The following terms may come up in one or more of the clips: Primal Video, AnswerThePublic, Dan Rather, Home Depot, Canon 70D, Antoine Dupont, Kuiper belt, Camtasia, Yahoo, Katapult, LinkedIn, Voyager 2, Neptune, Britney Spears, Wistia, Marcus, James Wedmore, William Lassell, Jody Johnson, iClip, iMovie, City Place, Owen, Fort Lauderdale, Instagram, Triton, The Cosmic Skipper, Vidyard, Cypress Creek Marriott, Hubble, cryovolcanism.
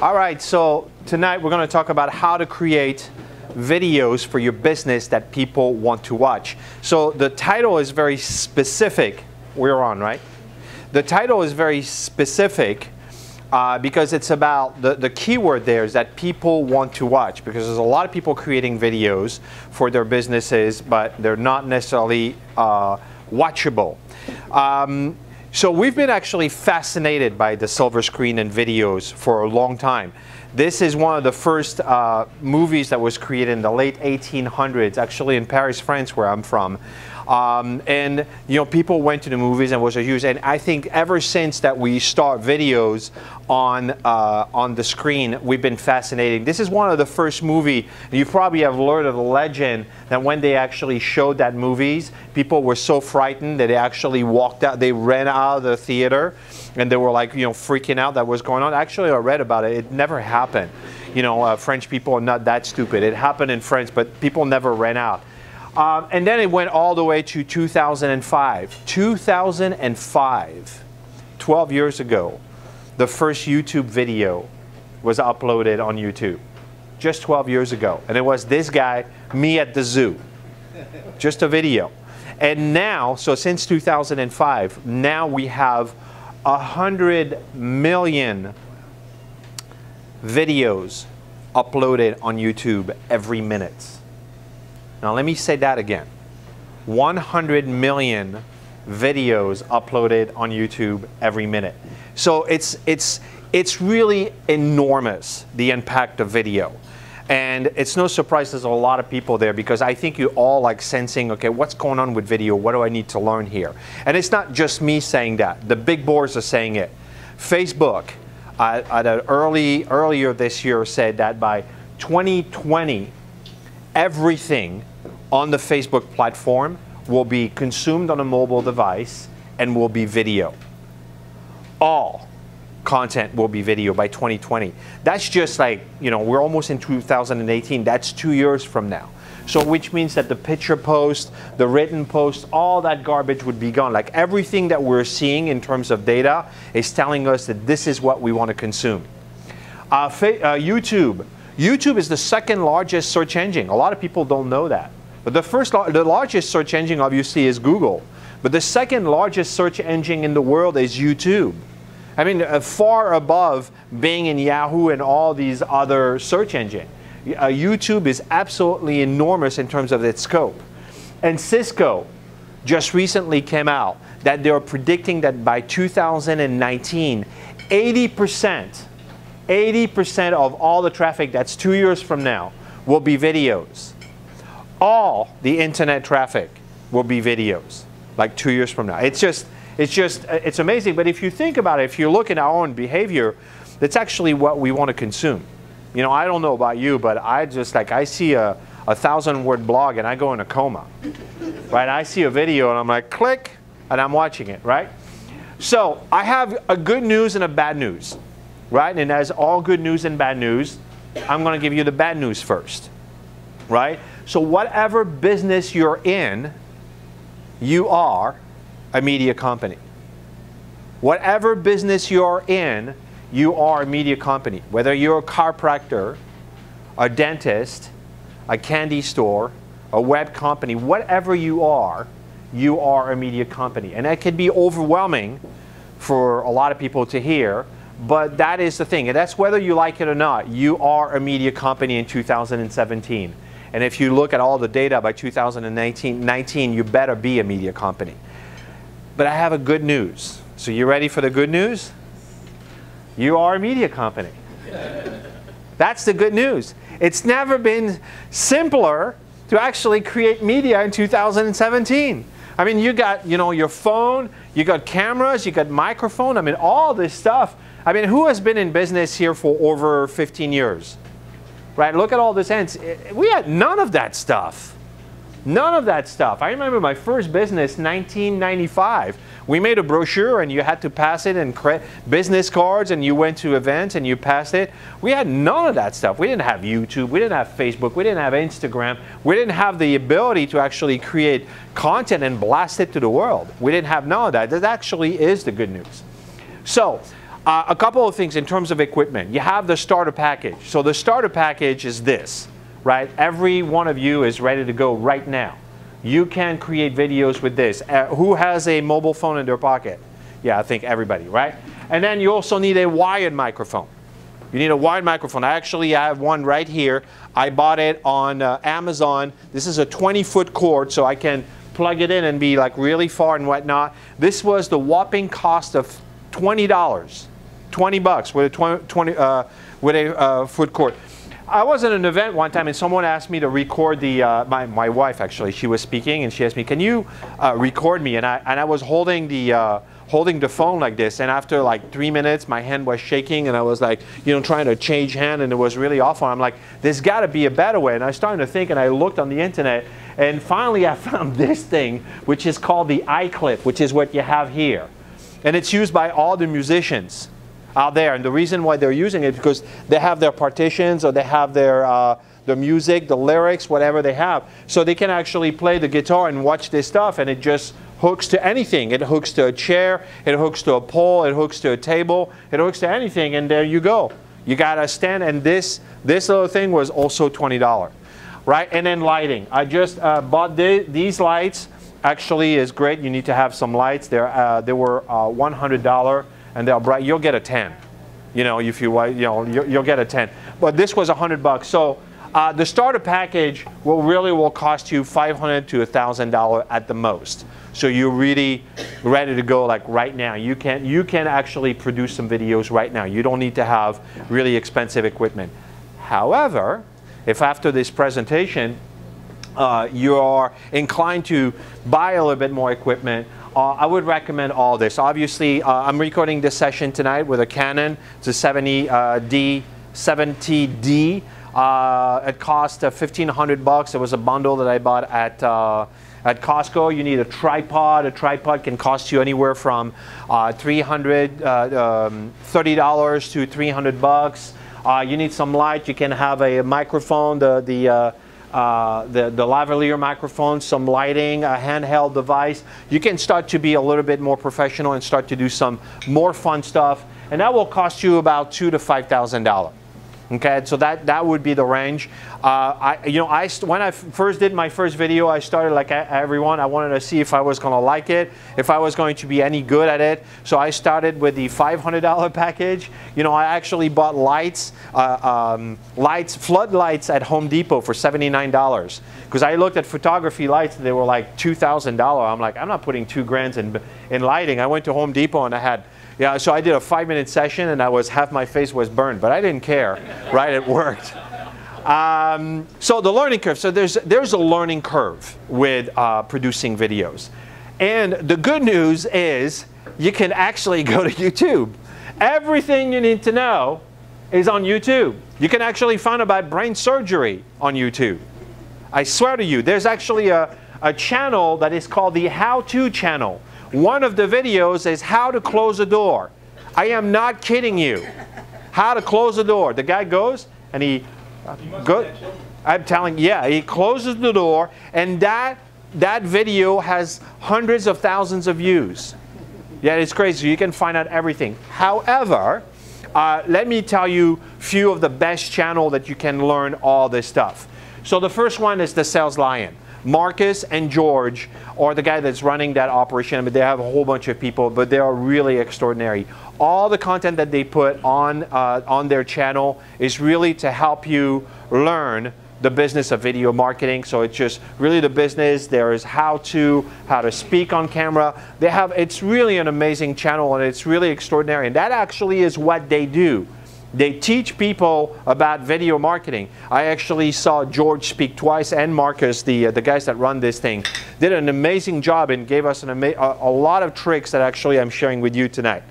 All right, so tonight we're going to talk about how to create videos for your business that people want to watch. So the title is very specific. We're on, right? The title is very specific because it's about the keyword there is that people want to watch, because there's a lot of people creating videos for their businesses, but they're not necessarily watchable. So we've been actually fascinated by the silver screen and videos for a long time. This is one of the first movies that was created in the late 1800s, actually in Paris, France, where I'm from. And you know, people went to the movies and was a huge. And I think ever since that we start videos on the screen, we've been fascinated. This is one of the first movie. You probably have heard of the legend that when they actually showed that movies, people were so frightened that they actually walked out. They ran out of the theater, and they were like, you know, freaking out that was going on. Actually, I read about it. It never happened. You know, French people are not that stupid. It happened in France, but people never ran out. And then it went all the way to 2005. 2005, 12 years ago, the first YouTube video was uploaded on YouTube. Just 12 years ago. And it was this guy, me at the zoo. Just a video. And now, so since 2005, now we have 100 million videos uploaded on YouTube every minute. Now let me say that again. 100 million videos uploaded on YouTube every minute. So it's really enormous, the impact of video. And it's no surprise there's a lot of people there, because I think you're all like sensing, okay, what's going on with video? What do I need to learn here? And it's not just me saying that. The big boards are saying it. Facebook at an earlier this year said that by 2020, everything on the Facebook platform will be consumed on a mobile device and will be video. All content will be video by 2020. That's just like, you know, we're almost in 2018. That's 2 years from now. So which means that the picture post, the written post, all that garbage would be gone. Like everything that we're seeing in terms of data is telling us that this is what we want to consume. YouTube. YouTube is the second largest search engine. A lot of people don't know that. But the largest search engine obviously is Google. But the second largest search engine in the world is YouTube. I mean, far above Bing and Yahoo and all these other search engines. YouTube is absolutely enormous in terms of its scope. And Cisco just recently came out that they're predicting that by 2019, 80% of all the traffic, that's 2 years from now, will be videos. All the internet traffic will be videos, like 2 years from now. It's amazing. But if you think about it, if you look at our own behavior, that's actually what we want to consume. You know, I don't know about you, but I just, like, I see a 1,000-word blog and I go in a coma, right? I see a video and I'm like, click, and I'm watching it, right? So I have a good news and a bad news. Right? And as all good news and bad news, I'm going to give you the bad news first. Right? So whatever business you're in, you are a media company. Whatever business you're in, you are a media company. Whether you're a chiropractor, a dentist, a candy store, a web company, whatever you are a media company. And that can be overwhelming for a lot of people to hear. But that is the thing, and that's whether you like it or not. You are a media company in 2017. And if you look at all the data by 2019, you better be a media company. But I have a good news. So you ready for the good news? You are a media company. That's the good news. It's never been simpler to actually create media in 2017. I mean, you got, you know, your phone, you got cameras, you got microphone, I mean, all this stuff. I mean, who has been in business here for over 15 years? Right? Look at all this ends. We had none of that stuff. None of that stuff. I remember my first business, 1995. We made a brochure and you had to pass it and create business cards, and you went to events and you passed it. We had none of that stuff. We didn't have YouTube. We didn't have Facebook. We didn't have Instagram. We didn't have the ability to actually create content and blast it to the world. We didn't have none of that. That actually is the good news. So A couple of things in terms of equipment. You have the starter package. So the starter package is this, right? Every one of you is ready to go right now. You can create videos with this. Who has a mobile phone in their pocket? Yeah, I think everybody, right? And then you also need a wired microphone. You need a wired microphone. I have one right here. I bought it on Amazon. This is a 20-foot cord, so I can plug it in and be like really far and whatnot. This was the whopping cost of $20, 20 bucks with a 20-foot cord. I was at an event one time and someone asked me to record the, my wife actually, she was speaking and she asked me, can you record me? And I was holding the phone like this, and after like 3 minutes my hand was shaking and I was like, you know, trying to change hand, and it was really awful. I'm like, there's gotta be a better way. And I started to think and I looked on the internet, and finally I found this thing, which is called the iClip, which is what you have here. And it's used by all the musicians out there, and the reason why they're using it is because they have their partitions, or they have their music, the lyrics, whatever they have, so they can actually play the guitar and watch this stuff, and it just hooks to anything. It hooks to a chair, it hooks to a pole, it hooks to a table, it hooks to anything, and there you go. You got a stand, and this little thing was also $20, right? And then lighting. I just bought these lights. Actually, is great. You need to have some lights. They were $100. And they'll bright. You'll get a 10, you know. If you you'll get a 10. But this was $100. So the starter package will cost you $500 to $1,000 at the most. So you're really ready to go like right now. You can actually produce some videos right now. You don't need to have really expensive equipment. However, if after this presentation you are inclined to buy a little bit more equipment, I would recommend all this. Obviously, I'm recording this session tonight with a Canon. It's a 70D. It cost $1,500. It was a bundle that I bought at Costco. You need a tripod. A tripod can cost you anywhere from $30 to $300. You need some light. You can have a microphone. The lavalier microphone, some lighting, a handheld device. You can start to be a little bit more professional and start to do some more fun stuff, and that will cost you about $2,000 to $5,000. Okay, so that would be the range. When I first did my first video, I started like everyone. I wanted to see if I was going to like it, if I was going to be any good at it. So I started with the $500 package. You know, I actually bought lights, floodlights at Home Depot for $79 because I looked at photography lights and they were like $2,000. I'm like, I'm not putting $2,000 in lighting. I went to Home Depot and I had. Yeah, so I did a 5-minute session and half my face was burned, but I didn't care, right? It worked. So the learning curve. So there's a learning curve with producing videos. And the good news is you can actually go to YouTube. Everything you need to know is on YouTube. You can actually find out about brain surgery on YouTube. I swear to you, there's actually a channel that is called the How To channel. One of the videos is how to close a door. I am not kidding you. How to close a door. The guy goes and he closes the door, and that video has hundreds of thousands of views. Yeah, it's crazy. You can find out everything. However, let me tell you a few of the best channels that you can learn all this stuff. So the first one is the Sales Lion. Marcus and George are the guy that's running that operation. I mean, they have a whole bunch of people, but they are really extraordinary. All the content that they put on their channel is really to help you learn the business of video marketing. So it's just really the business. There is how to speak on camera. It's really an amazing channel, and it's really extraordinary. And that actually is what they do. They teach people about video marketing. I actually saw George speak twice, and Marcus, the guys that run this thing, did an amazing job and gave us a lot of tricks that actually I'm sharing with you tonight.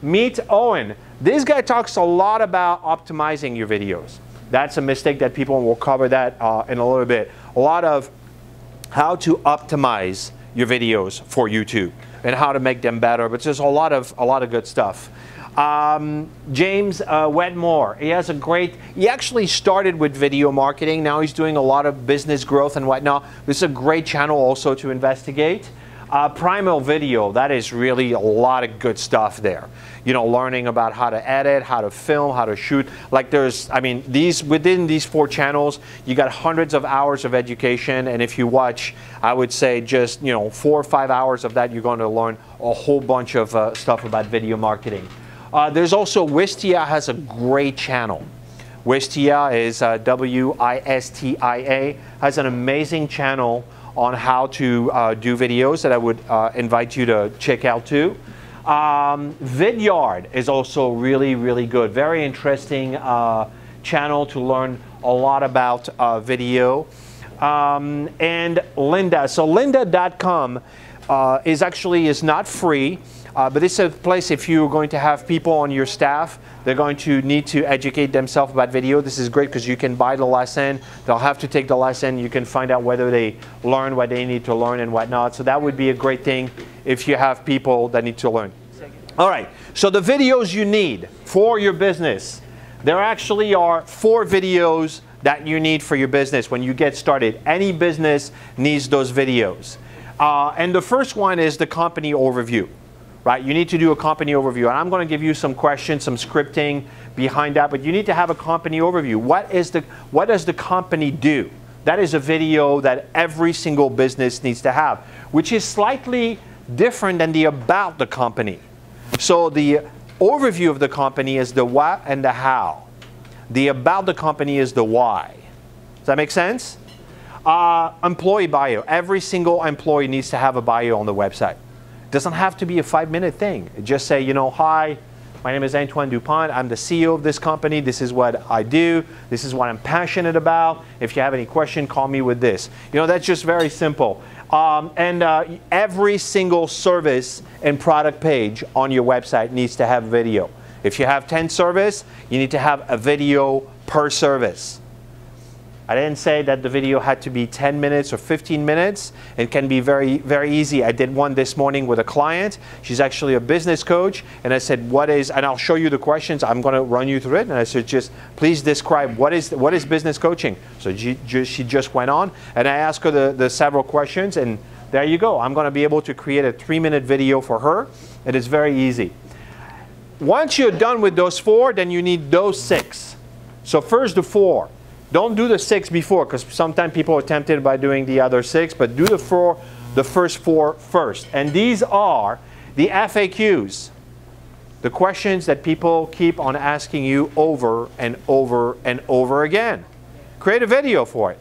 Meet Owen. This guy talks a lot about optimizing your videos. That's a mistake that people will cover that in a little bit. A lot of how to optimize your videos for YouTube and how to make them better. But there's a lot of good stuff. James Wedmore, he actually started with video marketing. Now he's doing a lot of business growth and whatnot. This is a great channel also to investigate. Primal Video, that is really a lot of good stuff there. You know, learning about how to edit, how to film, how to shoot. Like there's, I mean, these within these four channels, you got hundreds of hours of education. And if you watch, I would say just, you know, 4 or 5 hours of that, you're going to learn a whole bunch of stuff about video marketing. There's also Wistia has a great channel. Wistia is W-I-S-T-I-A, has an amazing channel on how to do videos that I would invite you to check out too. Vidyard is also really, really good. Very interesting channel to learn a lot about video. And Lynda, so lynda.com is actually not free. But it's a place if you're going to have people on your staff, they're going to need to educate themselves about video. This is great because you can buy the lesson. They'll have to take the lesson. You can find out whether they learn what they need to learn and whatnot. So that would be a great thing if you have people that need to learn. All right, so the videos you need for your business. There actually are 4 videos that you need for your business when you get started. Any business needs those videos. And the first one is the company overview. Right, you need to do a company overview, and I'm going to give you some questions, some scripting behind that, but you need to have a company overview. What does the company do? That is a video that every single business needs to have, which is slightly different than the about the company. So the overview of the company is the what and the how. The about the company is the why. Does that make sense? Employee bio. Every single employee needs to have a bio on the website. Doesn't have to be a 5-minute thing. Just say, you know, hi, my name is Antoine Dupont. I'm the CEO of this company. This is what I do. This is what I'm passionate about. If you have any question, call me with this. You know, that's just very simple. Every single service and product page on your website needs to have video. If you have 10 services, you need to have a video per service. I didn't say that the video had to be 10 minutes or 15 minutes. It can be very, very easy. I did one this morning with a client. She's actually a business coach. And I said, what is, and I'll show you the questions. I'm going to run you through it. And I said, just please describe what is business coaching. So she just went on. And I asked her the several questions. And there you go. I'm going to be able to create a 3-minute video for her. It is very easy. Once you're done with those 4, then you need those 6. So first the 4. Don't do the 6 before, because sometimes people are tempted by doing the other 6, but do the first 4 first. And these are the FAQs, the questions that people keep on asking you over and over and over again. Create a video for it.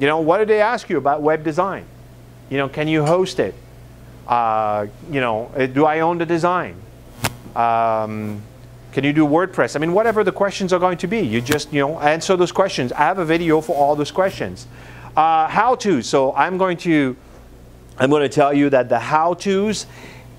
You know, what do they ask you about web design? You know, can you host it? You know, do I own the design? Can you do WordPress? I mean, whatever the questions are going to be, you just, you know, answer those questions. I have a video for all those questions. How-to. So I'm going to tell you that the how-tos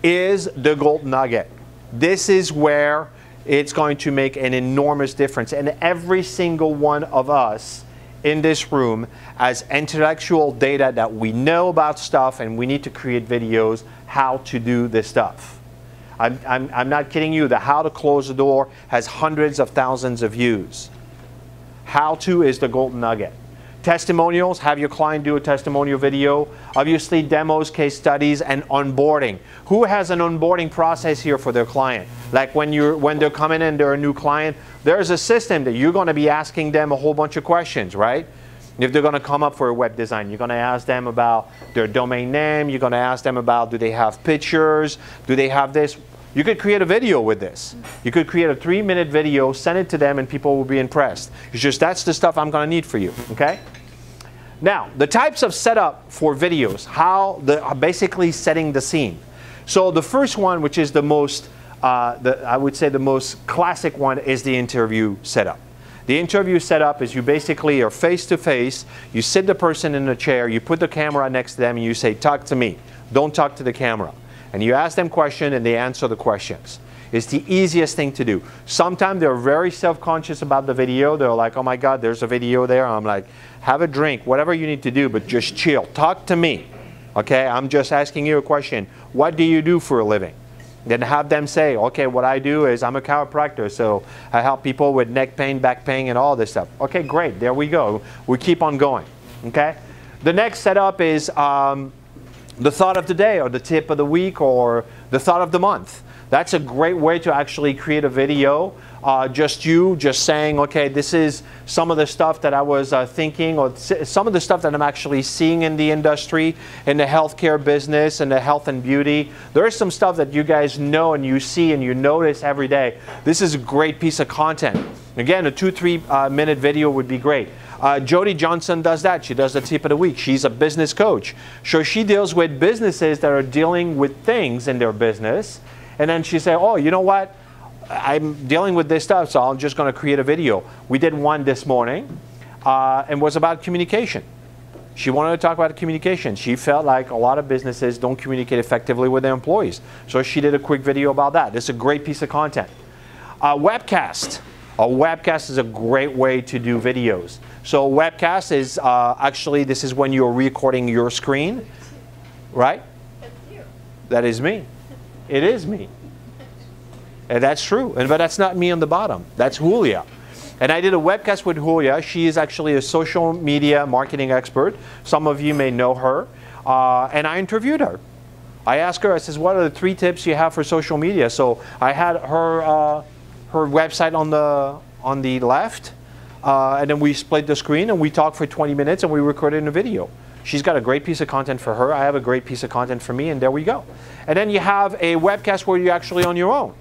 is the gold nugget. This is where it's going to make an enormous difference. And every single one of us in this room has intellectual data that we know about stuff, and we need to create videos how to do this stuff. I'm not kidding you. The how to close the door has hundreds of thousands of views. How to is the golden nugget. Testimonials, have your client do a testimonial video. Obviously demos, case studies, and onboarding. Who has an onboarding process here for their client? Like when they're coming in, they're a new client, there's a system that you're going to be asking them a whole bunch of questions, right? If they're going to come up for a web design, you're going to ask them about their domain name. You're going to ask them about, do they have pictures? Do they have this? You could create a video with this. You could create a 3-minute video, send it to them, and people will be impressed. It's just, that's the stuff I'm going to need for you, okay? Now, the types of setup for videos, how they are basically setting the scene. So the first one, which is the most, I would say the most classic one, is the interview setup. The interview setup is you basically are face-to-face, you sit the person in a chair, you put the camera next to them, and you say, talk to me, don't talk to the camera. And you ask them questions, and they answer the questions. It's the easiest thing to do. Sometimes they're very self-conscious about the video. They're like, oh my God, there's a video there. I'm like, have a drink, whatever you need to do, but just chill, talk to me. Okay, I'm just asking you a question. What do you do for a living? Then have them say, okay, what I do is I'm a chiropractor, so I help people with neck pain, back pain, and all this stuff. Okay, great, there we go. We keep on going, okay? The next setup is the thought of the day or the tip of the week or the thought of the month. That's a great way to actually create a video. Just saying, okay, this is some of the stuff that I was thinking, or some of the stuff that I'm actually seeing in the industry, in the healthcare business, in the health and beauty. There is some stuff that you guys know and you see and you notice every day. This is a great piece of content. Again, a 2-3 minute video would be great. Jody Johnson does that. She does the tip of the week. She's a business coach. So she deals with businesses that are dealing with things in their business. And then she said, oh, you know what? I'm dealing with this stuff, so I'm just going to create a video. We did one this morning, and it was about communication. She wanted to talk about communication. She felt like a lot of businesses don't communicate effectively with their employees. So she did a quick video about that. It's a great piece of content. Webcast. A webcast is a great way to do videos. So a webcast is actually, this is when you're recording your screen, right? That's you. That is me. It is me. And that's true. But that's not me on the bottom. That's Julia. And I did a webcast with Julia. She is actually a social media marketing expert. Some of you may know her. And I interviewed her. I asked her, I says, what are the 3 tips you have for social media? So I had her, her website on the left. And then we split the screen and we talked for 20 minutes and we recorded a video. She's got a great piece of content for her. I have a great piece of content for me. And there we go. And then you have a webcast where you're actually on your own.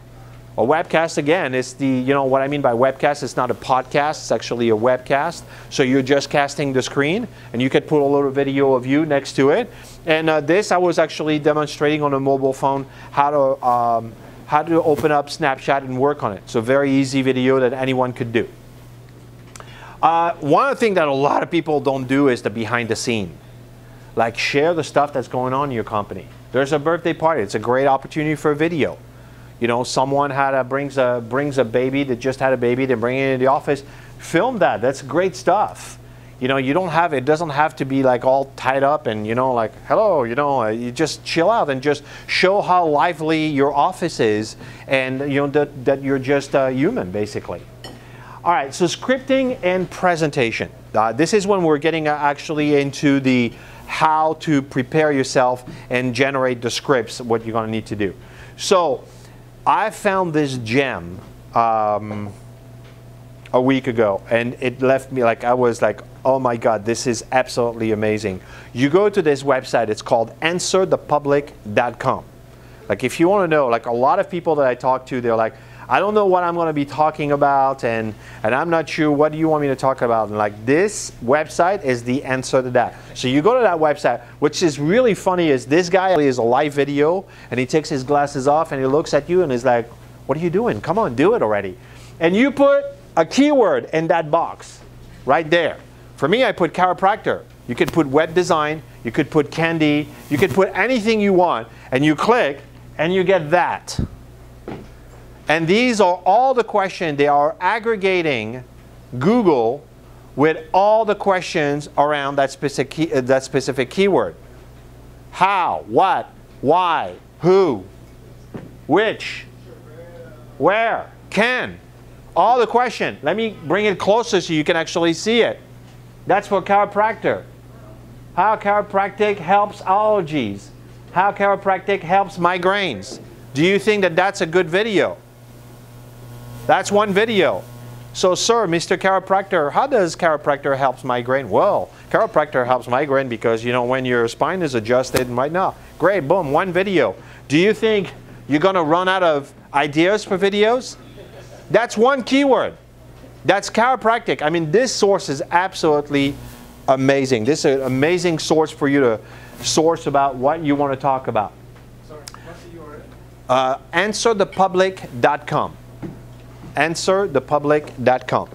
A webcast, again, is the, you know what I mean by webcast, it's not a podcast, it's actually a webcast. So you're just casting the screen, and you could put a little video of you next to it. And this, I was actually demonstrating on a mobile phone how to open up Snapchat and work on it. So very easy video that anyone could do. One thing that a lot of people don't do is the behind the scene. Like share the stuff that's going on in your company. There's a birthday party, it's a great opportunity for a video. You know, someone had a, brings a baby that just had a baby, they bring it into the office. Film that. That's great stuff. You know, you don't have, it doesn't have to be like all tied up and, you know, like, hello, you know, you just chill out and just show how lively your office is and, you know, that you're just human, basically. All right, so scripting and presentation. This is when we're getting actually into the how to prepare yourself and generate the scripts, what you're going to need to do. So I found this gem a week ago, and it left me like, I was like, oh my God, this is absolutely amazing. You go to this website, it's called AnswerThePublic.com. Like if you want to know, like a lot of people that I talk to, they're like, I don't know what I'm going to be talking about, and I'm not sure, what do you want me to talk about? And like this website is the answer to that. So you go to that website, which is really funny is this guy is a live video, and he takes his glasses off, and he looks at you, and he's like, what are you doing? Come on, do it already. And you put a keyword in that box right there. For me, I put chiropractor. You could put web design. You could put candy. You could put anything you want, and you click, and you get that. And these are all the questions. They are aggregating Google with all the questions around that specific keyword. How, what, why, who, which, where, can. All the questions. Let me bring it closer so you can actually see it. That's for chiropractor. How chiropractic helps allergies. How chiropractic helps migraines. Do you think that that's a good video? That's one video. So, sir, Mr. Chiropractor, how does chiropractor helps migraine? Well, chiropractor helps migraine because, you know, when your spine is adjusted right now. Great, boom, one video. Do you think you're going to run out of ideas for videos? That's one keyword. That's chiropractic. I mean, this source is absolutely amazing. This is an amazing source for you to source about what you want to talk about. Sorry, what's the URL? AnswerThePublic.com. AnswerThePublic.com.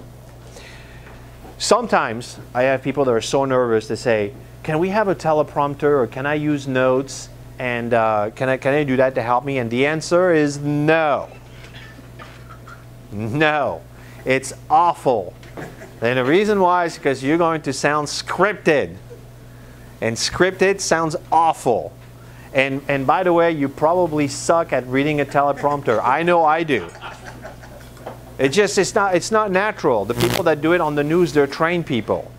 Sometimes I have people that are so nervous to say, can we have a teleprompter or can I use notes and can I do that to help me? And the answer is no. No. It's awful. And the reason why is because you're going to sound scripted. And scripted sounds awful. And by the way, you probably suck at reading a teleprompter. I know I do. It's not natural. The people that do it on the news, they're trained people.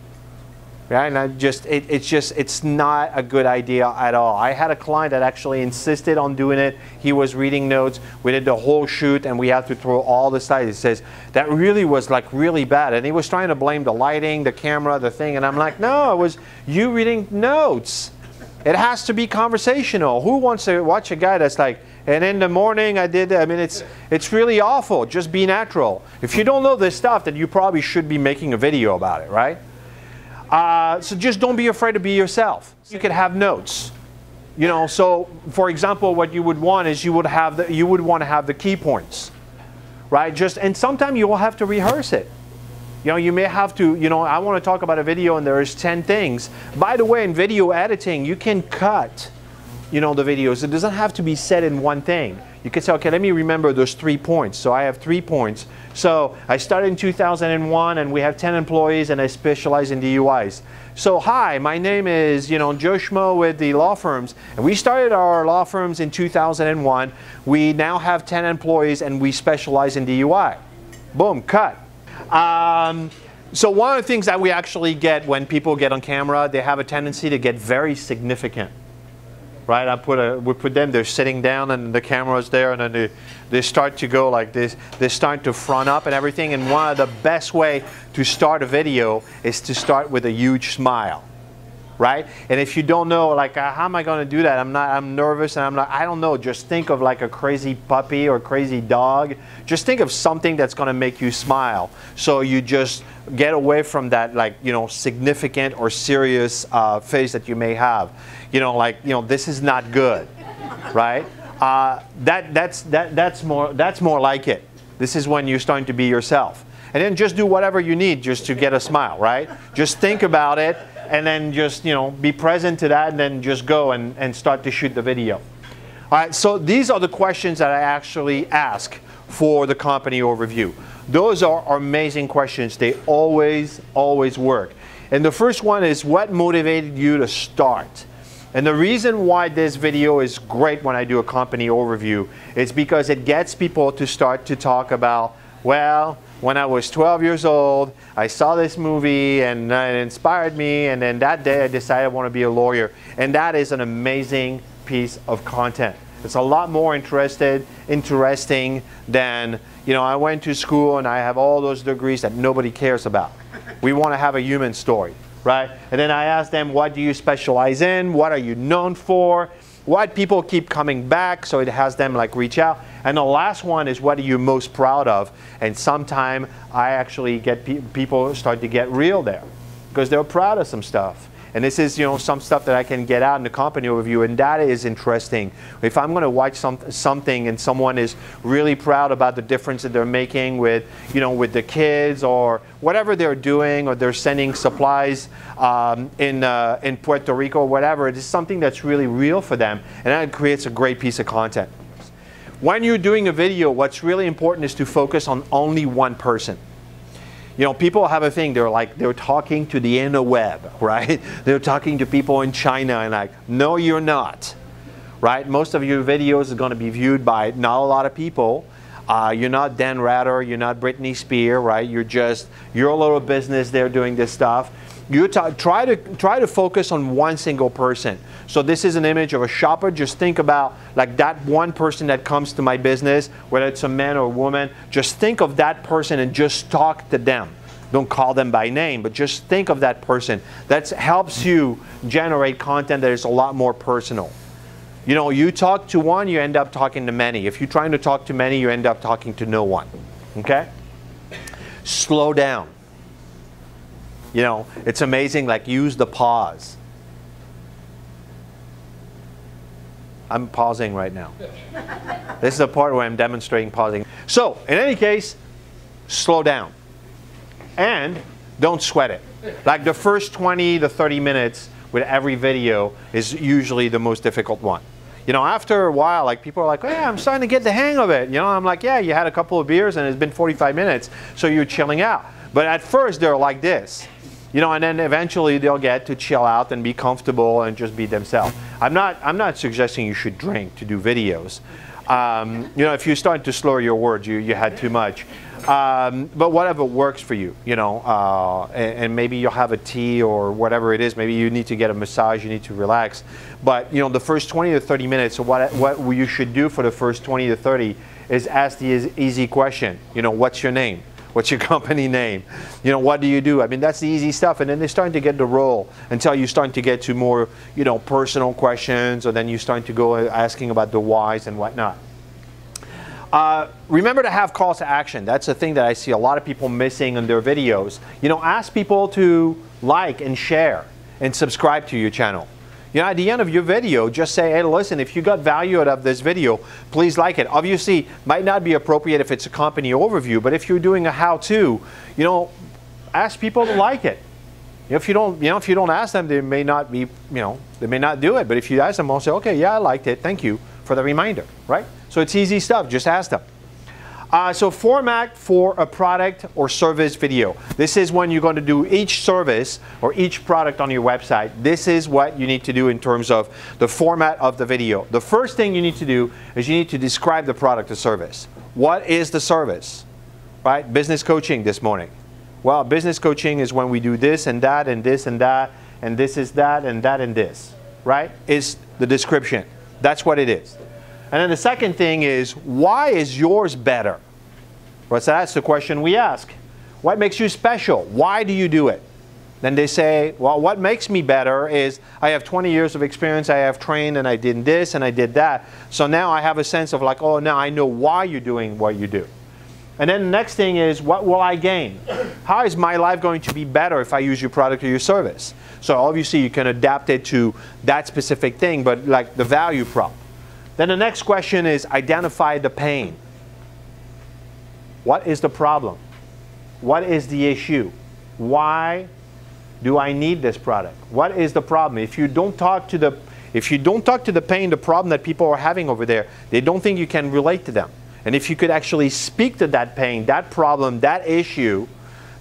Right? And it's not a good idea at all. I had a client that actually insisted on doing it. He was reading notes. We did the whole shoot and we had to throw all the slides. He says, that really was like really bad. And he was trying to blame the lighting, the camera, the thing. And I'm like, no, it was you reading notes. It has to be conversational. Who wants to watch a guy that's like, and in the morning I did, I mean, it's really awful. Just be natural. If you don't know this stuff, then you probably should be making a video about it, right? So just don't be afraid to be yourself. You could have notes, you know. So, for example, what you would want is you would want to have the key points, right? And sometimes you will have to rehearse it. You know, you may have to, you know, I want to talk about a video and there's 10 things. By the way, in video editing, you can cut, you know, the videos. It doesn't have to be said in one thing. You can say, okay, let me remember those 3 points. So I have 3 points. So I started in 2001 and we have 10 employees and I specialize in DUIs. So hi, my name is, you know, Joe Schmo with the law firms. And we started our law firms in 2001. We now have 10 employees and we specialize in DUI. Boom, cut. So one of the things that we actually get when people get on camera, they have a tendency to get very significant. Right, we put them, they're sitting down and the camera's there and then they start to go like this. They start to front up and everything, and one of the best way to start a video is to start with a huge smile, right? And if you don't know, like, how am I going to do that? I'm nervous and I don't know. Just think of like a crazy puppy or crazy dog. Just think of something that's going to make you smile. So you just get away from that, like, you know, significant or serious face that you may have. You know, like, you know, this is not good, right? That's more like it. This is when you're starting to be yourself. And then just do whatever you need just to get a smile, right? Just think about it and then just, you know, be present to that and then just go and start to shoot the video. All right, so these are the questions that I actually ask for the company overview. Those are amazing questions. They always work. And the first one is, what motivated you to start? And the reason why this video is great when I do a company overview is because it gets people to start to talk about, well, when I was 12 years old, I saw this movie and it inspired me, and then that day I decided I want to be a lawyer. And that is an amazing piece of content. It's a lot more interesting than, you know, I went to school and I have all those degrees that nobody cares about. We want to have a human story. Right? And then I ask them, what do you specialize in? What are you known for? Why people keep coming back? So it has them like reach out. And the last one is, what are you most proud of? And sometime I actually get people start to get real there because they're proud of some stuff. And this is, you know, some stuff that I can get out in the company overview, and that is interesting. If I'm going to watch something and someone is really proud about the difference that they're making with, you know, with the kids or whatever they're doing, or they're sending supplies in Puerto Rico or whatever, it is something that's really real for them, and that creates a great piece of content. When you're doing a video, what's really important is to focus on only one person. You know, people have a thing, they're talking to the interweb, right? They're talking to people in China and like, no, you're not, right? Most of your videos are going to be viewed by not a lot of people. You're not Dan Rather, you're not Britney Spears, right? You're a little business there doing this stuff. You try to focus on one single person. So this is an image of a shopper. Just think about like that one person that comes to my business, whether it's a man or a woman. Just think of that person and just talk to them. Don't call them by name, but just think of that person. That helps you generate content that is a lot more personal. You know, you talk to one, you end up talking to many. If you're trying to talk to many, you end up talking to no one. Okay? Slow down. You know, it's amazing, like, use the pause. I'm pausing right now. This is the part where I'm demonstrating pausing. So, in any case, slow down. And don't sweat it. Like, the first 20 to 30 minutes with every video is usually the most difficult one. You know, after a while, like, people are like, yeah, I'm starting to get the hang of it. You know, I'm like, yeah, you had a couple of beers and it's been 45 minutes, so you're chilling out. But at first, they're like this, you know, and then eventually they'll get to chill out and be comfortable and just be themselves. I'm not suggesting you should drink to do videos. You know, if you start to slur your words, you had too much. But whatever works for you, you know, and maybe you'll have a tea or whatever it is. Maybe you need to get a massage, you need to relax. But, you know, the first 20 to 30 minutes, so what you should do for the first 20 to 30 is ask the easy question. You know, what's your name? What's your company name? You know, what do you do? I mean, that's the easy stuff. And then they're starting to get the role until you're starting to get to more, you know, personal questions, or then you're starting to go asking about the whys and whatnot. Remember to have calls to action. That's the thing that I see a lot of people missing in their videos. You know, ask people to like and share and subscribe to your channel. You know, at the end of your video, just say, hey, listen, if you got value out of this video, please like it. Obviously, might not be appropriate if it's a company overview, but if you're doing a how-to, you know, ask people to like it. If you don't, you know, if you don't ask them, they may not be, you know, they may not do it. But if you ask them, they'll say, okay, yeah, I liked it. Thank you for the reminder, right? So it's easy stuff. Just ask them. So format for a product or service video. This is when you're going to do each service or each product on your website. This is what you need to do in terms of the format of the video. The first thing you need to do is you need to describe the product or service. What is the service? Right? Business coaching this morning. Well, business coaching is when we do this and that and this and that and this is that and that and this. Right? It's the description. That's what it is. And then the second thing is, why is yours better? Well, so that's the question we ask. What makes you special? Why do you do it? Then they say, well, what makes me better is I have 20 years of experience, I have trained, and I did this, and I did that. So now I have a sense of like, oh, now I know why you're doing what you do. And then the next thing is, what will I gain? How is my life going to be better if I use your product or your service? So obviously you can adapt it to that specific thing, but like the value prop. Then the next question is identify the pain. What is the problem? What is the issue? Why do I need this product? What is the problem? If you don't talk to the pain, the problem that people are having over there, they don't think you can relate to them. And if you could actually speak to that pain, that problem, that issue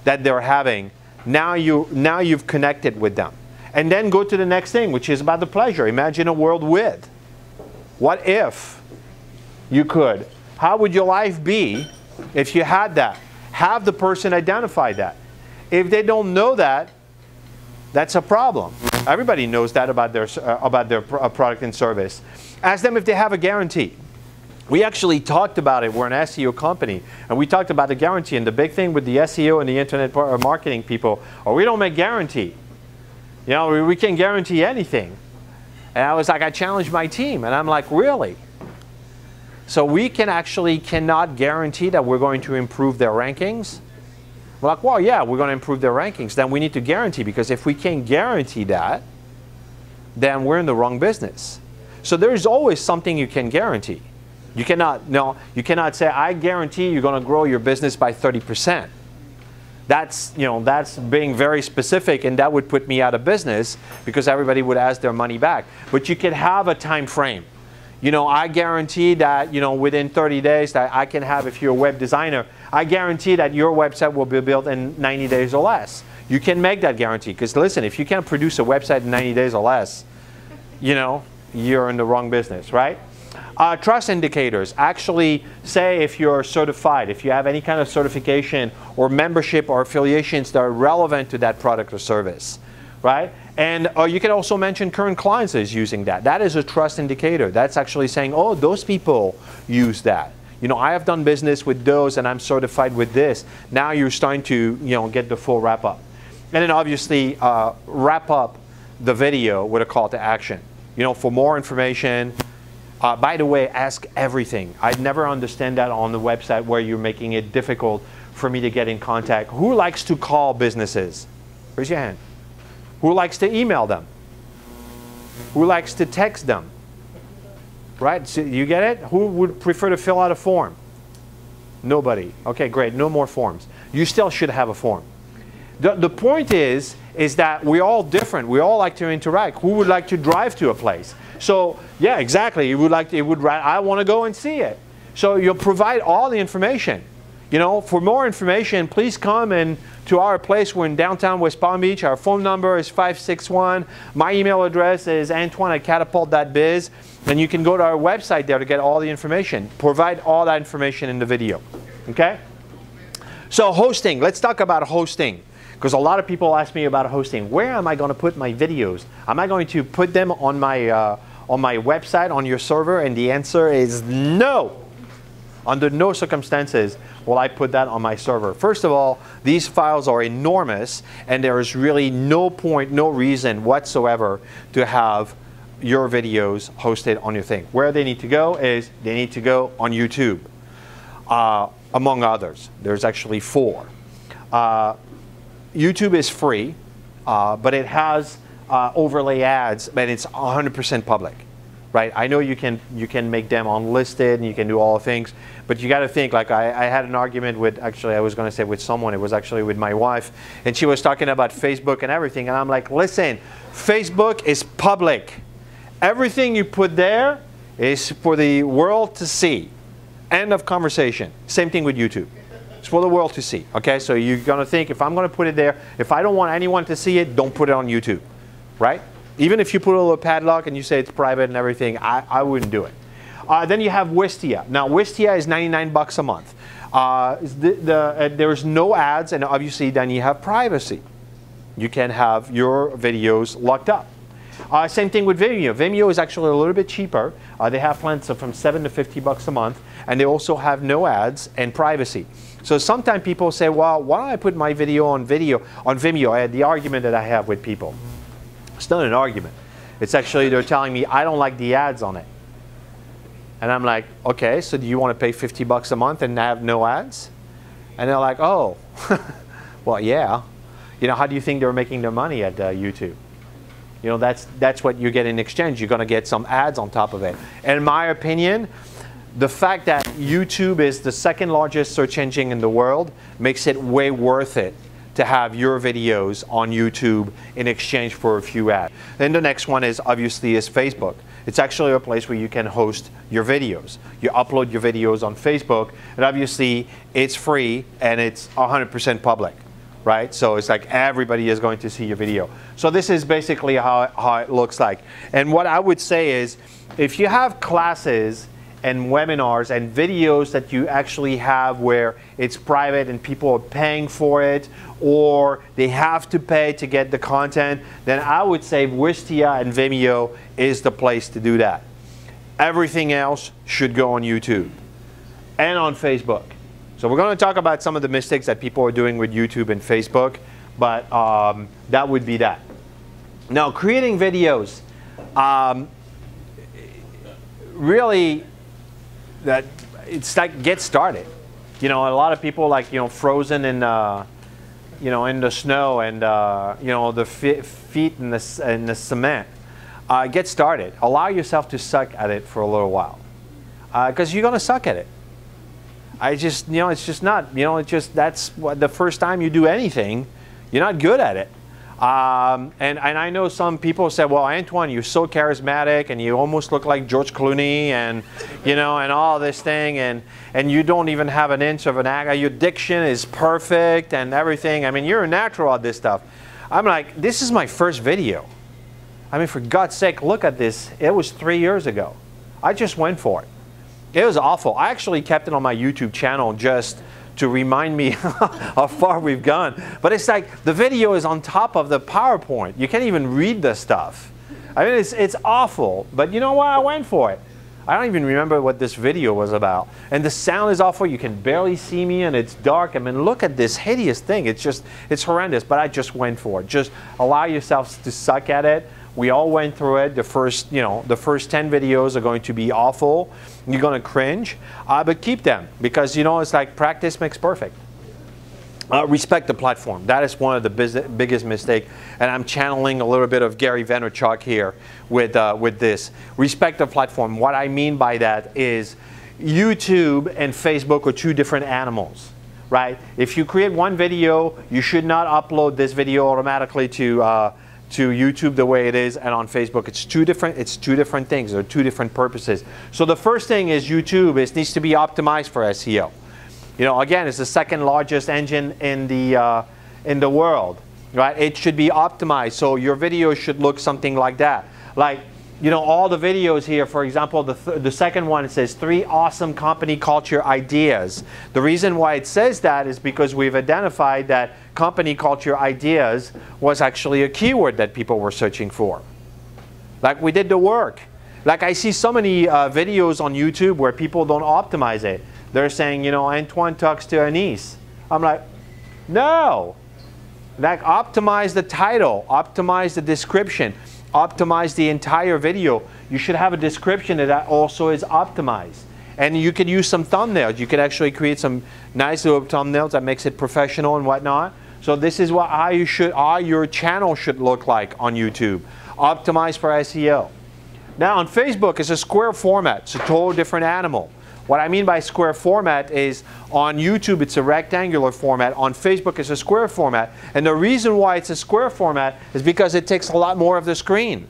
that they're having, now you've connected with them. And then go to the next thing, which is about the pleasure. Imagine a world with. What if you could? How would your life be if you had that? Have the person identify that. If they don't know that, that's a problem. Everybody knows that about their product and service. Ask them if they have a guarantee. We actually talked about it. We're an SEO company, and we talked about the guarantee. And the big thing with the SEO and the internet marketing people, oh, we don't make guarantee. You know, we can't guarantee anything. And I was like, I challenged my team, and I'm like, really? So we can actually cannot guarantee that we're going to improve their rankings? We're like, well, yeah, we're going to improve their rankings. Then we need to guarantee, because if we can't guarantee that, then we're in the wrong business. So there is always something you can guarantee. You cannot, no, you cannot say, I guarantee you're going to grow your business by 30%. That's, you know, that's being very specific, and that would put me out of business because everybody would ask their money back. But you could have a time frame. You know, I guarantee that, you know, within 30 days that I can have, if you're a web designer, I guarantee that your website will be built in 90 days or less. You can make that guarantee because, listen, if you can't produce a website in 90 days or less, you know, you're in the wrong business, right? Trust indicators. Actually, say if you're certified, if you have any kind of certification or membership or affiliations that are relevant to that product or service, right? And you can also mention current clients as using that. That is a trust indicator. That's actually saying, oh, those people use that. You know, I have done business with those, and I'm certified with this. Now you're starting to, you know, get the full wrap up. And then obviously wrap up the video with a call to action. You know, for more information. By the way, ask everything. I never understand that on the website where you're making it difficult for me to get in contact. Who likes to call businesses? Raise your hand. Who likes to email them? Who likes to text them? Right? So you get it? Who would prefer to fill out a form? Nobody. Okay, great. No more forms. You still should have a form. The point is that we're all different. We all like to interact. Who would like to drive to a place? So yeah, exactly. You would like to, I want to go and see it. So you'll provide all the information. You know, for more information, please come in to our place. We're in downtown West Palm Beach. Our phone number is 561. My email address is antoine@catapult.biz. And you can go to our website there to get all the information. Provide all that information in the video. Okay? So hosting, let's talk about hosting, because a lot of people ask me about hosting. Where am I going to put my videos? Am I going to put them on my website, on your server? And the answer is no. Under no circumstances will I put that on my server. First of all, these files are enormous, and there is really no point, no reason whatsoever to have your videos hosted on your thing. Where they need to go is they need to go on YouTube, among others. There's actually 4. YouTube is free, but it has overlay ads, and it's 100% public. Right? I know you can make them unlisted and you can do all things, but you got to think, like I had an argument with, actually I was going to say with someone, it was actually with my wife, and she was talking about Facebook and everything, and I'm like, listen, Facebook is public. Everything you put there is for the world to see. End of conversation. Same thing with YouTube. It's for the world to see. Okay, so you're going to think, if I'm going to put it there, if I don't want anyone to see it, don't put it on YouTube. Right? Even if you put a little padlock and you say it's private and everything, I wouldn't do it. Then you have Wistia. Now Wistia is $99 a month. There's no ads, and obviously then you have privacy. You can have your videos locked up. Same thing with Vimeo. Vimeo is actually a little bit cheaper. They have plans from $7 to $50 a month, and they also have no ads and privacy. So sometimes people say, well, why don't I put my video on Vimeo? I had the argument that I have with people. It's not an argument. It's actually they're telling me I don't like the ads on it. And I'm like, okay, so do you want to pay $50 a month and have no ads? And they're like, oh, well, yeah. You know, how do you think they're making their money at YouTube? You know, that's what you get in exchange. You're going to get some ads on top of it. And in my opinion, the fact that YouTube is the second largest search engine in the world makes it way worth it to have your videos on YouTube in exchange for a few ads. Then the next one is obviously is Facebook. It's actually a place where you can host your videos. You upload your videos on Facebook, and obviously it's free and it's 100% public, right? So it's like everybody is going to see your video. So this is basically how it looks like. And what I would say is, if you have classes and webinars and videos that you actually have where it's private and people are paying for it, or they have to pay to get the content, then I would say Wistia and Vimeo is the place to do that. Everything else should go on YouTube and on Facebook. So we're going to talk about some of the mistakes that people are doing with YouTube and Facebook, but that would be that. Now, creating videos, really, that it's like get started. You know, a lot of people like, you know, frozen in the snow and you know, the feet in the cement. Get started. Allow yourself to suck at it for a little while, because you're gonna suck at it. That's what, the first time you do anything, you're not good at it. And I know some people say, well, Antoine, you're so charismatic and you almost look like George Clooney and, you know, and all this thing, and you don't even have an inch of an accent. Your diction is perfect and everything. I mean, you're a natural at this stuff. I'm like, this is my first video. I mean, for God's sake, look at this. It was 3 years ago. I just went for it. It was awful. I actually kept it on my YouTube channel just to remind me how far we've gone. But it's like the video is on top of the PowerPoint. You can't even read the stuff. I mean, it's awful, but you know what? I went for it. I don't even remember what this video was about. And the sound is awful. You can barely see me and it's dark. I mean, look at this hideous thing. It's just, it's horrendous, but I just went for it. Just allow yourselves to suck at it. We all went through it. The first 10 videos are going to be awful. You're going to cringe, but keep them, because, you know, it's like practice makes perfect. Respect the platform. That is one of the biggest mistakes, and I'm channeling a little bit of Gary Vaynerchuk here with this. Respect the platform. What I mean by that is YouTube and Facebook are two different animals. Right? If you create one video, you should not upload this video automatically to YouTube the way it is, and on Facebook. It's two different things. They're two different purposes. So the first thing is YouTube. It needs to be optimized for SEO. You know, again, it's the second largest engine in the world, right? It should be optimized. So your video should look something like that. Like you know, all the videos here, for example, the second one, it says 3 awesome company culture ideas. The reason why it says that is because we've identified that company culture ideas was actually a keyword that people were searching for. Like, we did the work. Like, I see so many videos on YouTube where people don't optimize it. They're saying, you know, Antoine talks to Anise. I'm like, no. Like, optimize the title, optimize the description, optimize the entire video. You should have a description that also is optimized. And you could use some thumbnails. You could actually create some nice little thumbnails that makes it professional and whatnot. So this is what your channel should look like on YouTube. Optimize for SEO. Now on Facebook, it's a square format. It's a total different animal. What I mean by square format is on YouTube it's a rectangular format, on Facebook it's a square format. And the reason why it's a square format is because it takes a lot more of the screen.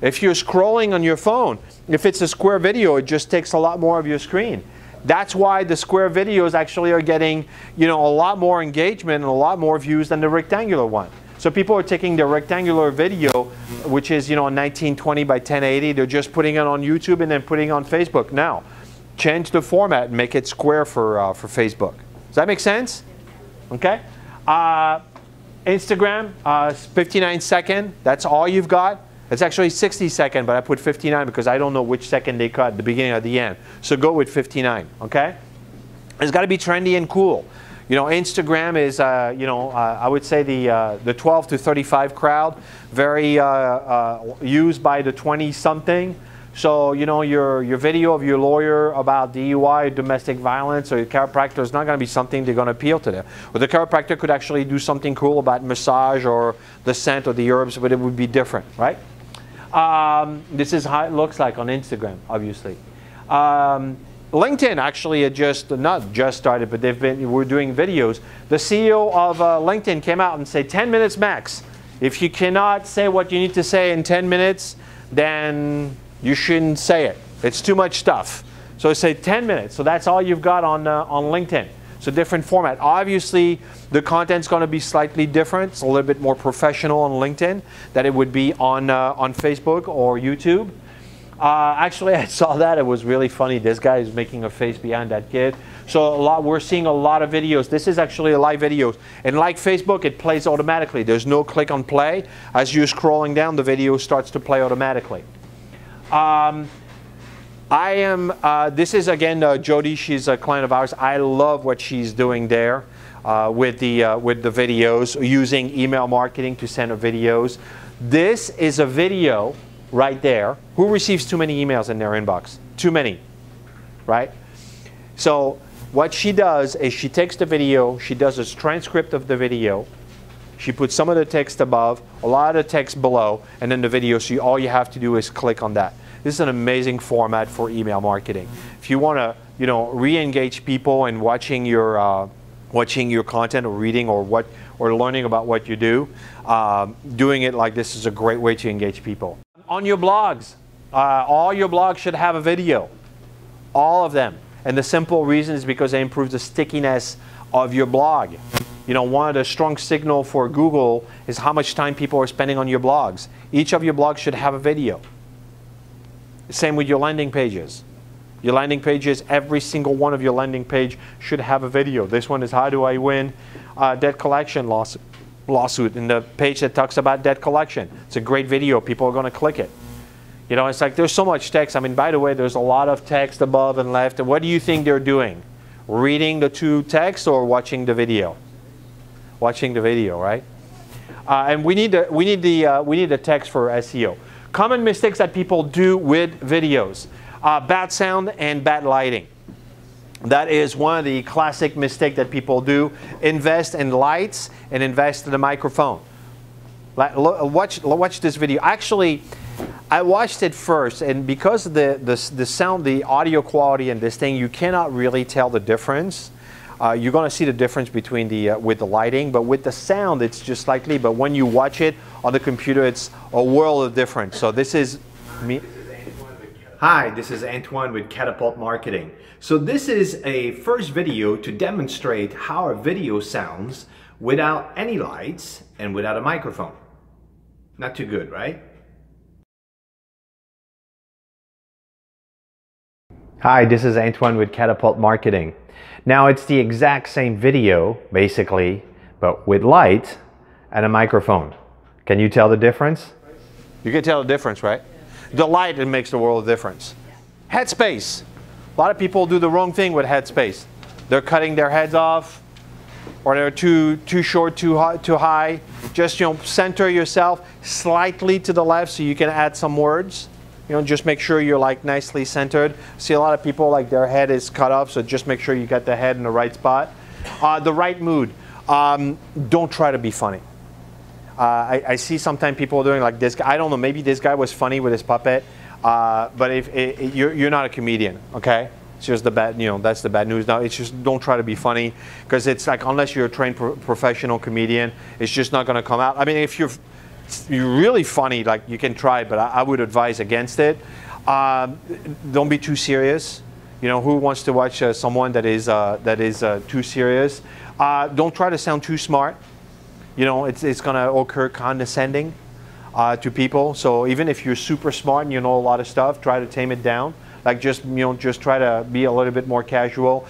If you're scrolling on your phone, if it's a square video, it just takes a lot more of your screen. That's why the square videos actually are getting, you know, a lot more engagement and a lot more views than the rectangular one. So people are taking the rectangular video, which is, you know, 1920 by 1080, they're just putting it on YouTube and then putting it on Facebook now. Change the format and make it square for Facebook. Does that make sense? Okay. Instagram, 59 second. That's all you've got. It's actually 60 second, but I put 59 because I don't know which second they cut, the beginning or the end. So go with 59. Okay. It's got to be trendy and cool. You know, Instagram is, you know, I would say the 12 to 35 crowd, very used by the 20-something. So, you know, your video of your lawyer about DUI, domestic violence, or your chiropractor is not going to be something they're going to appeal to them. Or the chiropractor could actually do something cool about massage or the scent or the herbs, but it would be different, right? This is how it looks like on Instagram, obviously. LinkedIn actually not just started, but we're doing videos. The CEO of LinkedIn came out and said 10 minutes max. If you cannot say what you need to say in 10 minutes, then you shouldn't say it. It's too much stuff. So say 10 minutes. So that's all you've got on LinkedIn. It's a different format. Obviously, the content's going to be slightly different. It's a little bit more professional on LinkedIn than it would be on Facebook or YouTube. Actually, I saw that. It was really funny. This guy is making a face behind that kid. So we're seeing a lot of videos. This is actually a live video. And like Facebook, it plays automatically. There's no click on play. As you're scrolling down, the video starts to play automatically. This is again Jody, she's a client of ours. I love what she's doing there with the videos, using email marketing to send her videos. This is a video right there. Who receives too many emails in their inbox? Too many, right? So what she does is she takes the video, she does a transcript of the video. She puts some of the text above, a lot of the text below, and then the video, so all you have to do is click on that. This is an amazing format for email marketing. If you want to, you know, re-engage people in watching your content or reading or learning about what you do, doing it like this is a great way to engage people. On your blogs, all your blogs should have a video, all of them. And the simple reason is because they improve the stickiness of your blog. You know, one of the strong signals for Google is how much time people are spending on your blogs. Each of your blogs should have a video. Same with your landing pages. Your landing pages, every single one of your landing page should have a video. This one is how do I win debt collection lawsuit. And the page that talks about debt collection, it's a great video. People are going to click it. You know, it's like there's so much text. I mean, by the way, there's a lot of text above and left. And what do you think they're doing? Reading the two texts or watching the video? Watching the video, right? And we need the text for SEO. Common mistakes that people do with videos: bad sound and bad lighting. That is one of the classic mistakes that people do. Invest in lights and invest in the microphone. Watch this video. Actually, I watched it first, and because of the sound, the audio quality, and this thing, you cannot really tell the difference. You're going to see the difference between with the lighting, but with the sound it's just slightly, but when you watch it on the computer it's a world of difference. So this is me. Hi, this is Antoine with Catapult Marketing. So this is a first video to demonstrate how a video sounds without any lights and without a microphone. Not too good, right? Hi, this is Antoine with Catapult Marketing. Now it's the exact same video, basically, but with light and a microphone. Can you tell the difference? You can tell the difference, right? The light, it makes the world a difference. Headspace. A lot of people do the wrong thing with headspace. They're cutting their heads off, or they're too short, too high. Just, you know, center yourself slightly to the left so you can add some words. You know, just make sure you're like nicely centered. See, a lot of people, like, their head is cut off, so just make sure you got the head in the right spot. The right mood. Don't try to be funny. I see sometimes people doing like this. I don't know, maybe this guy was funny with his puppet, but if you're not a comedian, okay? It's just the bad, you know, that's the bad news. Now, it's just don't try to be funny, because it's like, unless you're a trained professional comedian, it's just not gonna come out. I mean, if you're really funny, like, you can try, but I would advise against it. Don't be too serious. You know, who wants to watch someone that is too serious? Don't try to sound too smart. You know, it's gonna occur condescending to people. So even if you're super smart and you know a lot of stuff, try to tame it down. Like, just, you know, just try to be a little bit more casual.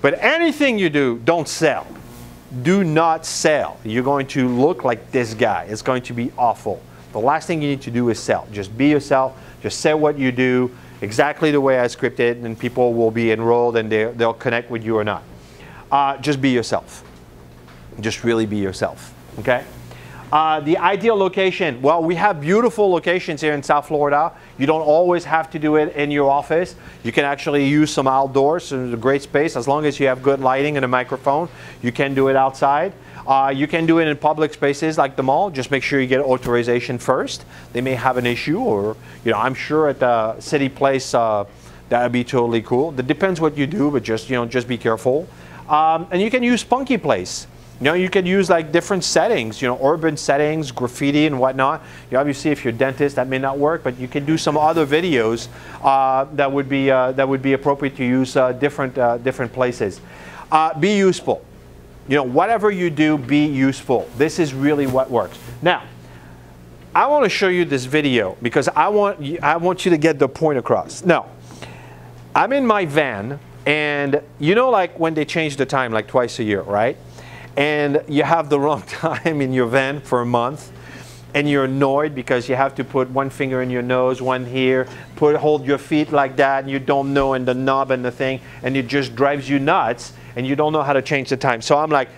But anything you do, don't sell. Do not sell. You're going to look like this guy. It's going to be awful. The last thing you need to do is sell. Just be yourself. Just say what you do exactly the way I scripted, and people will be enrolled and they'll connect with you or not. Just be yourself. Just really be yourself, okay? The ideal location. Well, we have beautiful locations here in South Florida. You don't always have to do it in your office. You can actually use some outdoors, so it's a great space. As long as you have good lighting and a microphone, you can do it outside. You can do it in public spaces like the mall. Just make sure you get authorization first. They may have an issue, or, you know, I'm sure at the City Place, that would be totally cool. It depends what you do, but just, you know, just be careful. And you can use Spunky Place. You know, you can use like different settings, you know, urban settings, graffiti and whatnot. You obviously, if you're a dentist, that may not work, but you can do some other videos that would be appropriate to use different places. Be useful. You know, whatever you do, be useful. This is really what works. Now, I want to show you this video because I want you to get the point across. Now, I'm in my van, and you know, like, when they change the time like twice a year, right? And you have the wrong time in your van for a month, and you're annoyed because you have to put one finger in your nose, one here, hold your feet like that, and you don't know, and the knob and the thing, and it just drives you nuts, and you don't know how to change the time. So I'm like,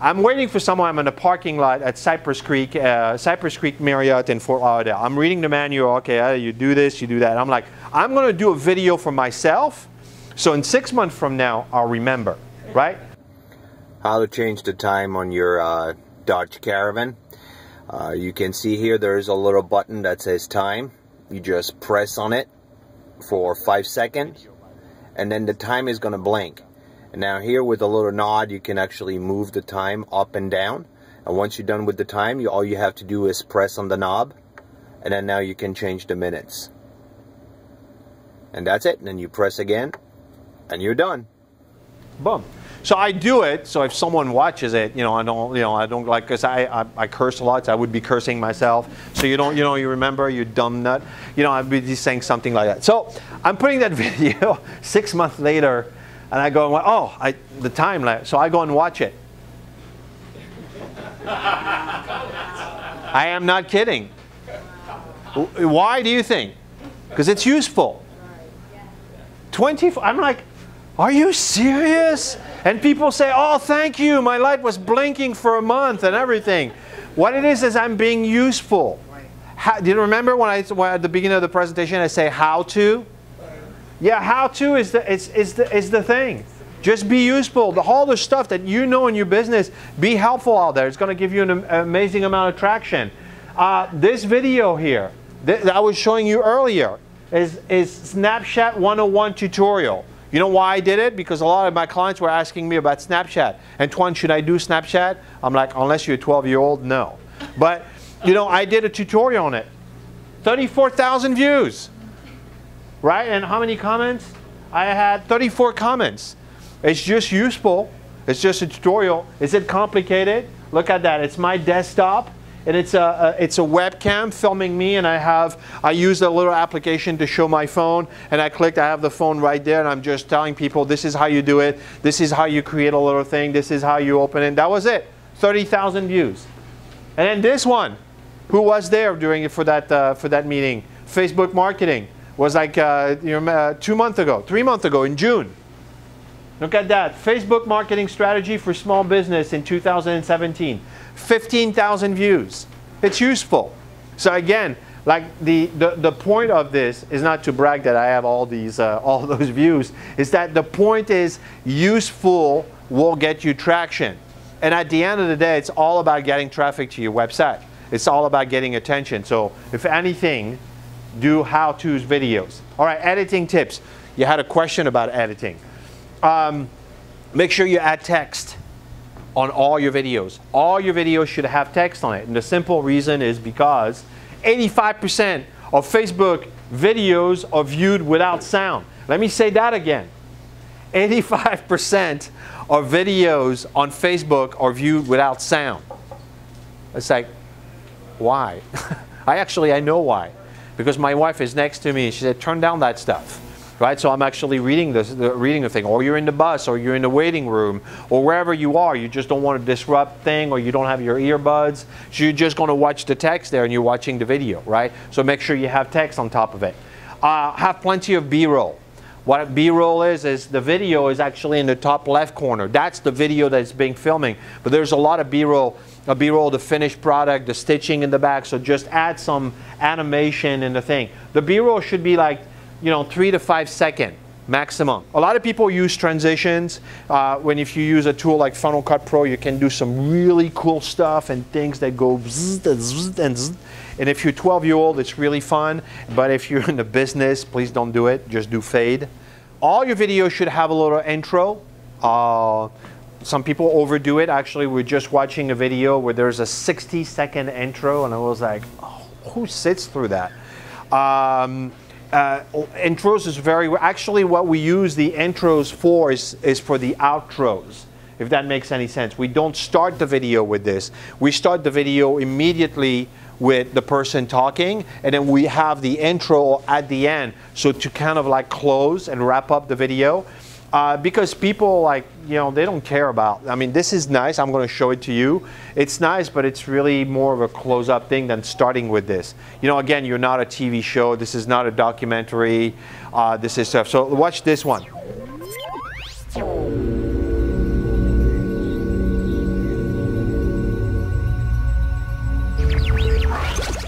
I'm waiting for someone. I'm in a parking lot at Cypress Creek Marriott in Fort Lauderdale. I'm reading the manual. Okay, you do this, you do that. I'm like, I'm gonna do a video for myself, so in 6 months from now, I'll remember, right? How to change the time on your Dodge Caravan. You can see here there's a little button that says time. You just press on it for 5 seconds, and then the time is going to blink. And now here with a little nod, you can actually move the time up and down. And once you're done with the time, all you have to do is press on the knob, and then now you can change the minutes. And that's it. And then you press again, and you're done. Boom. So I do it. So if someone watches it, you know, I don't like, because I curse a lot. So I would be cursing myself. So you don't, you know, you remember, you dumb nut. You know, I'd be just saying something like that. So I'm putting that video 6 months later, and I go, oh, the time lapse. So I go and watch it. I am not kidding. Why do you think? Because it's useful. 24. I'm like, are you serious? And people say, oh, thank you, my light was blinking for a month and everything. What it is I'm being useful. How, do you remember when at the beginning of the presentation I say how to? Yeah, how to is the thing. Just be useful. All the stuff that you know in your business, be helpful out there. It's going to give you an amazing amount of traction. This video here that I was showing you earlier is Snapchat 101 tutorial. You know why I did it? Because a lot of my clients were asking me about Snapchat. Antoine, should I do Snapchat? I'm like, unless you're a 12-year-old, no. But, you know, I did a tutorial on it. 34,000 views, right? And how many comments? I had 34 comments. It's just useful. It's just a tutorial. Is it complicated? Look at that. It's my desktop. and it's a webcam filming me, and I use a little application to show my phone, and I clicked, I have the phone right there, and I'm just telling people this is how you do it, this is how you create a little thing, this is how you open it. That was it. 30,000 views. And then this one, who was there during it for that meeting? Facebook marketing was like 2 months ago, 3 months ago in June. Look at that. Facebook marketing strategy for small business in 2017. 15,000 views. It's useful. So again, like the point of this is not to brag that I have all these all those views. Is that the point is useful will get you traction. And at the end of the day, it's all about getting traffic to your website. It's all about getting attention. So if anything, do how-to's videos. All right, editing tips. You had a question about editing. Make sure you add text on all your videos. All your videos should have text on it. And the simple reason is because 85% of Facebook videos are viewed without sound. Let me say that again. 85% of videos on Facebook are viewed without sound. It's like, why? I know why. Because my wife is next to me and she said, turn down that stuff. Right? So I'm actually reading the thing. Or you're in the bus, or you're in the waiting room, or wherever you are. You just don't want to disrupt thing, or you don't have your earbuds. So you're just going to watch the text there, and you're watching the video, right? So make sure you have text on top of it. Have plenty of B-roll. What B-roll is the video is actually in the top left corner. That's the video that's being filming. But there's a lot of B-roll. A B-roll, the finished product, the stitching in the back. So just add some animation in the thing. The B-roll should be like, 3 to 5 second maximum. A lot of people use transitions. If you use a tool like Final Cut Pro, you can do some really cool stuff and things that go bzzz and bzzz and bzzz. And if you're 12-year-old, it's really fun. But if you're in the business, please don't do it. Just do fade. All your videos should have a little intro. Some people overdo it. Actually, we're just watching a video where there's a 60-second intro, and I was like, oh, who sits through that? Intros is very, actually what we use the intros for is for the outros, if that makes any sense. We don't start the video with this. We start the video immediately with the person talking, and then we have the intro at the end, so to kind of like close and wrap up the video. Because people they don't care about, this is nice, I'm going to show it to you. It's nice, but it's really more of a close-up thing than starting with this. Again, you're not a TV show, this is not a documentary, this is stuff. So watch this one.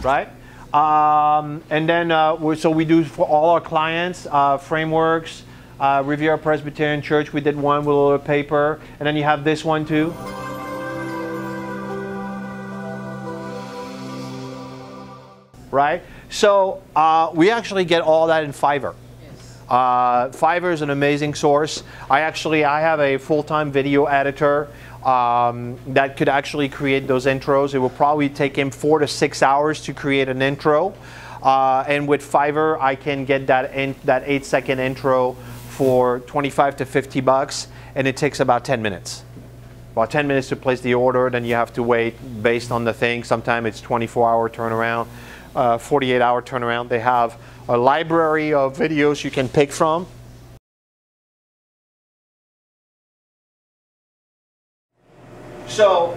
Right? And then, so we do for all our clients, frameworks, Riviera Presbyterian Church, we did one with a little paper, and then you have this one too. Right? So we actually get all that in Fiverr. Fiverr is an amazing source. I have a full-time video editor that could actually create those intros. It will probably take him 4 to 6 hours to create an intro. And with Fiverr, I can get that, that 8-second intro for 25 to 50 bucks, and it takes about 10 minutes. About 10 minutes to place the order, then you have to wait based on the thing. Sometimes it's 24-hour turnaround, 48-hour turnaround. They have a library of videos you can pick from. So,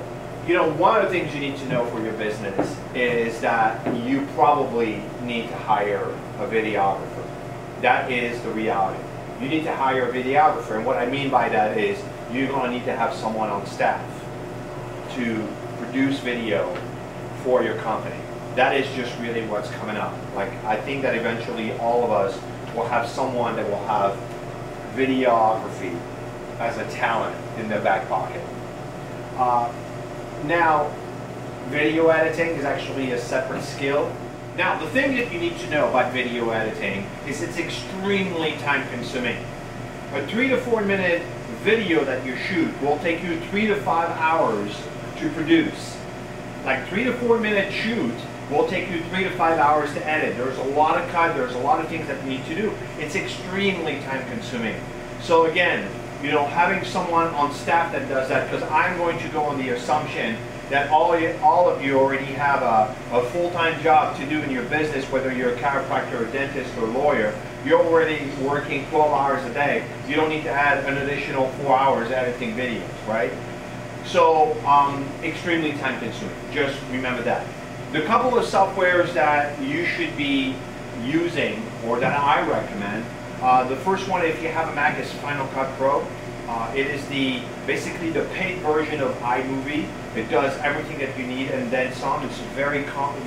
one of the things you need to know for your business is that you probably need to hire a videographer. That is the reality. You need to hire a videographer, and what I mean by that is you're going to need to have someone on staff to produce video for your company. That is just really what's coming up. I think that eventually all of us will have someone that will have videography as a talent in their back pocket. Now, video editing is actually a separate skill. Now, the thing that you need to know about video editing is it's extremely time-consuming. A 3 to 4 minute video that you shoot will take you 3 to 5 hours to produce. 3 to 4 minute shoot will take you 3 to 5 hours to edit. There's a lot of cut, there's a lot of things that you need to do. It's extremely time-consuming. So again, having someone on staff that does that, because I'm going to go on the assumption that all of you already have a full-time job to do in your business, whether you're a chiropractor or dentist or lawyer. You're already working 12 hours a day. You don't need to add an additional 4 hours editing videos, right? So extremely time consuming, just remember that. The couple of softwares that you should be using, or that I recommend, the first one, if you have a Mac, is Final Cut Pro. It is basically the paid version of iMovie. It does everything that you need and then some. It's very, I'm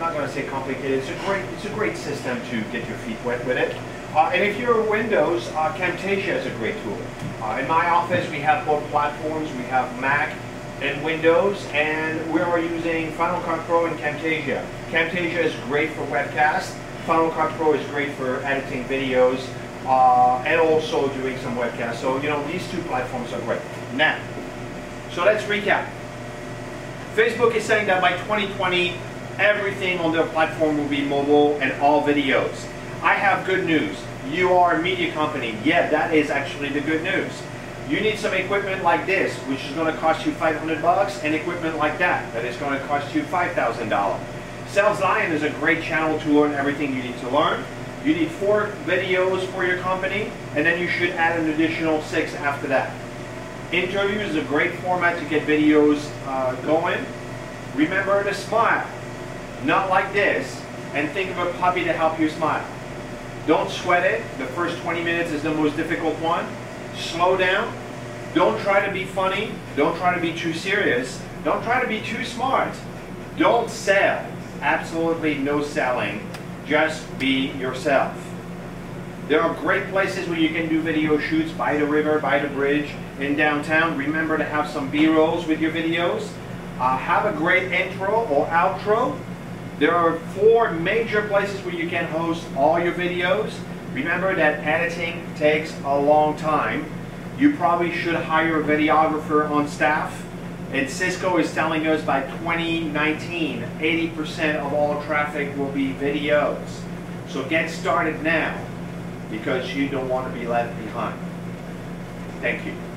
not going to say complicated. It's a great system to get your feet wet with it. And if you're Windows, Camtasia is a great tool. In my office, we have both platforms. We have Mac and Windows, and we are using Final Cut Pro and Camtasia. Camtasia is great for webcasts. Final Cut Pro is great for editing videos and also doing some webcasts. So, you know, these two platforms are great. Now, so let's recap. Facebook is saying that by 2020, everything on their platform will be mobile and all videos. I have good news. You are a media company. Yeah, that is actually the good news. You need some equipment like this, which is going to cost you $500, and equipment like that, that is going to cost you $5,000. Sales Lion is a great channel to learn everything you need to learn. You need 4 videos for your company, and then you should add an additional 6 after that. Interview is a great format to get videos going. Remember to smile, not like this, and think of a puppy to help you smile. Don't sweat it. The first 20 minutes is the most difficult one. Slow down. Don't try to be funny. Don't try to be too serious. Don't try to be too smart. Don't sell. Absolutely no selling. Just be yourself. There are great places where you can do video shoots, by the river, by the bridge, in downtown. Remember to have some B-rolls with your videos. Have a great intro or outro. There are 4 major places where you can host all your videos. Remember that editing takes a long time. You probably should hire a videographer on staff. And Cisco is telling us by 2019, 80% of all traffic will be videos. So get started now, because you don't want to be left behind. Thank you.